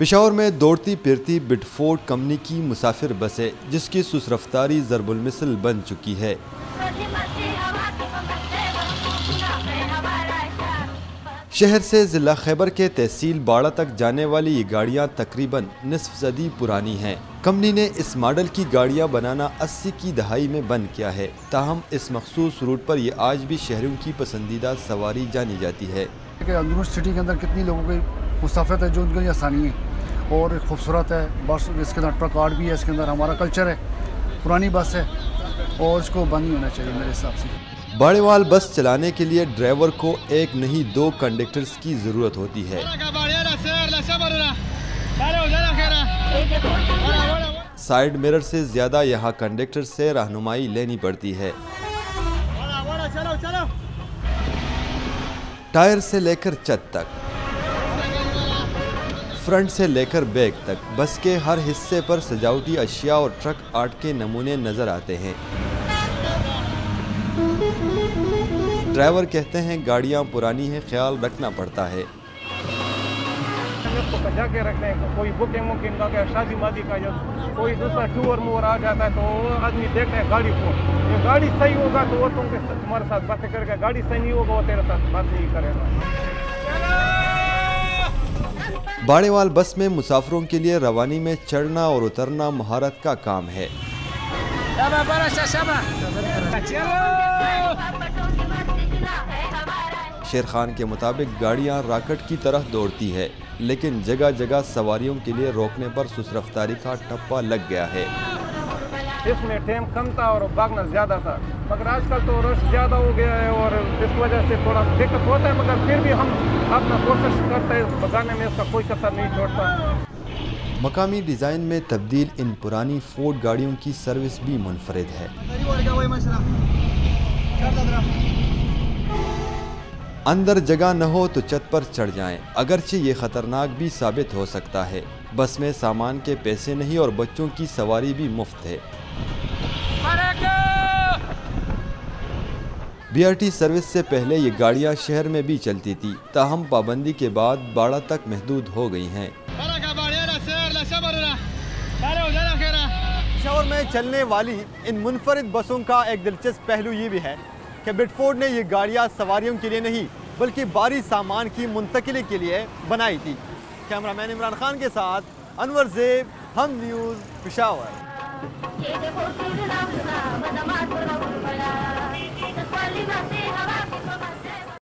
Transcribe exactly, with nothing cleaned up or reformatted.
पेशावर में दौड़ती फिरती बेडफोर्ड कंपनी की मुसाफिर बसें जिसकी सुस्त रफ्तारी ज़रबुल मिसल बन चुकी है। शहर से ज़िला खैबर के तहसील बाड़ा तक जाने वाली ये गाड़ियाँ तकरीबन निसफ सदी पुरानी हैं। कंपनी ने इस मॉडल की गाड़ियाँ बनाना अस्सी की दहाई में बंद किया है, ताहम इस मखसूस रूट पर ये आज भी शहरों की पसंदीदा सवारी जानी जाती है। अंदरून सिटी के अंदर कितनी लोगों की मुसाफत है जो उनके लिए आसानी है और खूबसूरत है। बस इसके अंदर ट्रक आर्ट भी है, इसके अंदर हमारा कल्चर है, पुरानी बस है और इसको बंद होना चाहिए मेरे हिसाब से। बाड़ेवाल बस चलाने के लिए ड्राइवर को एक नहीं दो कंडक्टर्स की ज़रूरत होती है। साइड मिरर से ज़्यादा यहाँ कंडक्टर से रहनुमाई लेनी पड़ती है। टायर से लेकर छत तक, फ्रंट से लेकर बैक तक बस के हर हिस्से पर सजावटी अशिया और ट्रक आर्ट के नमूने नजर आते हैं। ड्राइवर कहते हैं गाड़ियां पुरानी हैं, ख्याल रखना पड़ता है। सजा के रखते हैं, कोई बुकिंग मुकिंग लगे, शादी मादी का जब कोई दूसरा टूर मोर आ जाता है तो आदमी देखता है गाड़ी को। ये गाड़ी सही होगा तो वो तुम तुम्हारे साथ बातें करेगा, गाड़ी सही नहीं होगा वो तेरे साथ बात नहीं करेगा। बाड़ेवाल बस में मुसाफिरों के लिए रवानी में चढ़ना और उतरना महारत का काम है। शेर खान के मुताबिक गाड़ियां राकेट की तरह दौड़ती है, लेकिन जगह जगह सवारियों के लिए रोकने पर सुस्त रफ्तारी का ठप्पा लग गया है। इसमें टाइम कम था और भागना ज्यादा था, मगर आजकल तो रश ज्यादा हो गया है और इस वजह से थोड़ा दिक्कत होता है, मगर फिर भी हम अपना कोशिश करते हैं, भगाने में इसका कोई कसर नहीं छोड़ता। मकामी डिजाइन में तब्दील इन पुरानी फोर्ड गाड़ियों की सर्विस भी मुनफरद है। अंदर जगह न हो तो छत पर चढ़ जाएं, अगरचे ये खतरनाक भी साबित हो सकता है। बस में सामान के पैसे नहीं और बच्चों की सवारी भी मुफ्त है। बीआरटी सर्विस से पहले ये गाड़ियां शहर में भी चलती थी, ताहम पाबंदी के बाद बाड़ा तक महदूद हो गई हैं। पेशावर में चलने वाली इन मुनफरद बसों का एक दिलचस्प पहलू ये भी है कि बेडफोर्ड ने ये गाड़ियाँ सवारियों के लिए नहीं बल्कि भारी सामान की मुंतकिले के लिए बनाई थी। कैमरामैन इमरान खान के साथ अनवर ज़ैब, हम न्यूज़, पेशावर।